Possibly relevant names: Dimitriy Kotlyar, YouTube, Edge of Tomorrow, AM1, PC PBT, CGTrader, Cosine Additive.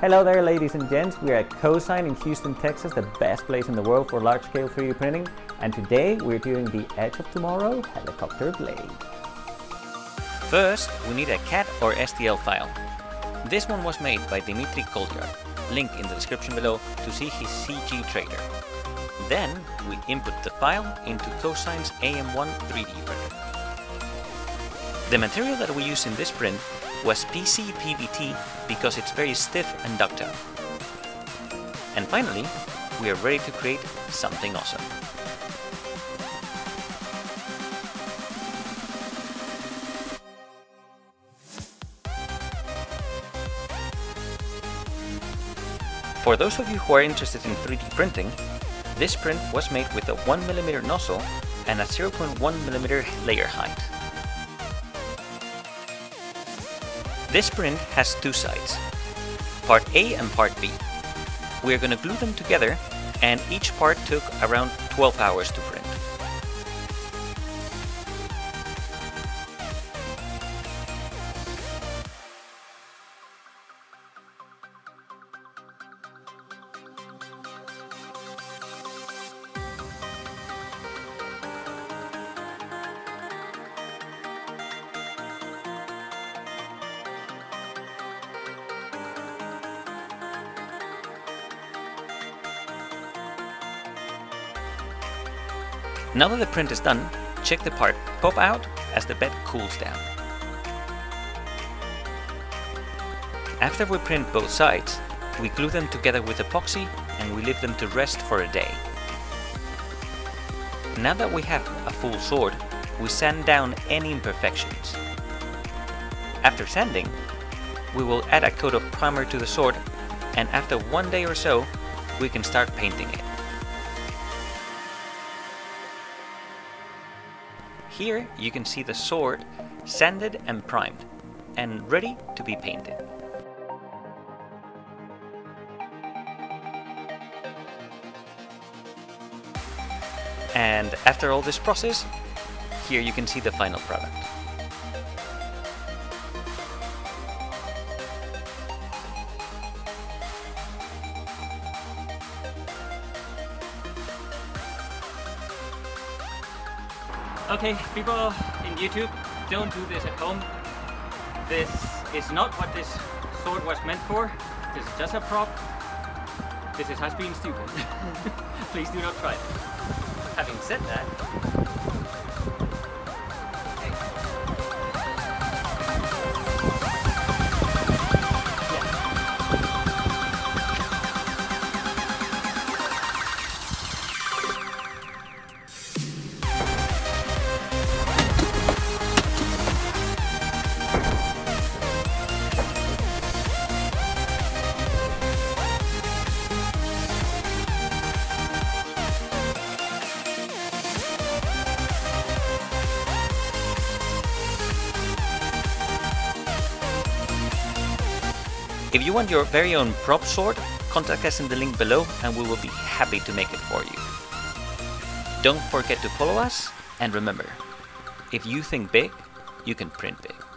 Hello there, ladies and gents. We are at Cosine in Houston, Texas, the best place in the world for large-scale 3D printing. And today we're doing the Edge of Tomorrow helicopter blade. First, we need a CAD or STL file. This one was made by Dimitriy Kotlyar. Link in the description below to see his CGTrader. Then, we input the file into Cosine's AM1 3D printer. The material that we use in this print was PC PBT because it's very stiff and ductile. And finally, we are ready to create something awesome. For those of you who are interested in 3D printing, this print was made with a 1mm nozzle and a 0.1mm layer height. This print has two sides, part A and part B. We are going to glue them together, and each part took around 12 hours to print. Now that the print is done, check the part pop out as the bed cools down. After we print both sides, we glue them together with epoxy and we leave them to rest for a day. Now that we have a full sword, we sand down any imperfections. After sanding, we will add a coat of primer to the sword, and after one day or so, we can start painting it. Here you can see the sword sanded and primed, and ready to be painted. And after all this process, here you can see the final product. Okay, people in YouTube, don't do this at home. This is not what this sword was meant for. This is just a prop. This has been stupid. Please do not try it. Having said that, if you want your very own prop sword, contact us in the link below and we will be happy to make it for you. Don't forget to follow us, and remember, if you think big, you can print big.